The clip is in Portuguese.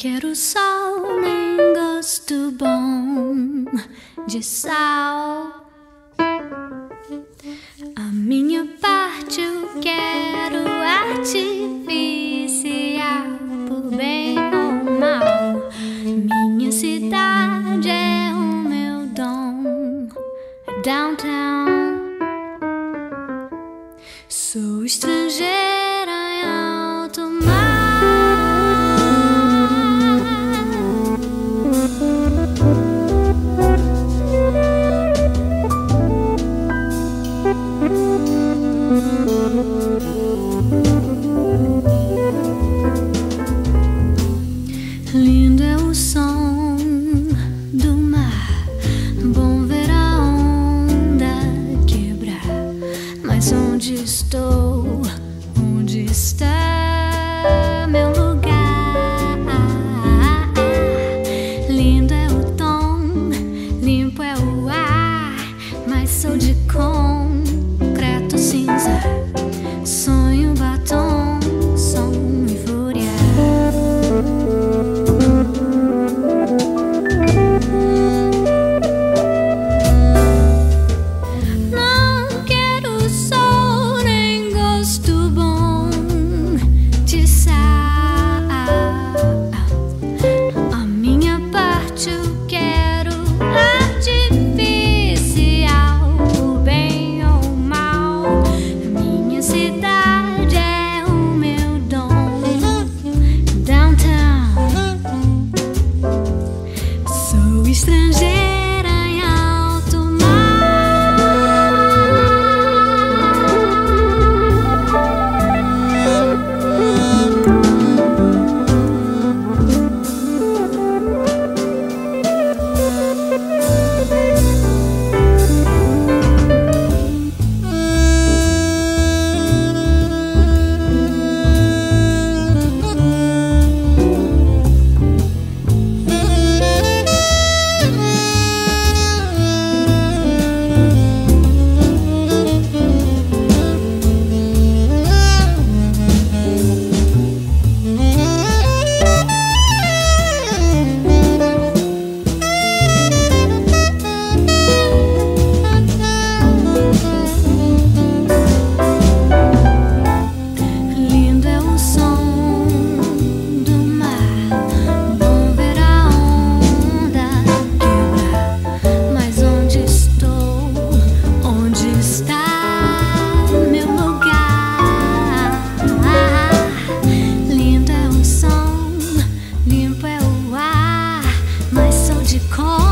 quero sol, nem gosto bom de sal. A minha parte eu quero artificial, por bem ou mal. Minha cidade é o meu dom, downtown. Sou estrangeira em alto mar. Lindo é o som do mar, bom ver a onda quebrar. Mas onde estou? Onde está meu lugar? Lindo é o tom, limpo é o ar, mas sou de concreto cinza. Sonho, batom, som e fúria. Não quero sol, nem gosto bom de sal. A minha parte eu quero artificial, o bem ou mal. Minha cidade estrangeira em alto mar. Lindo é o som, limpo é o ar, mas sou de cor.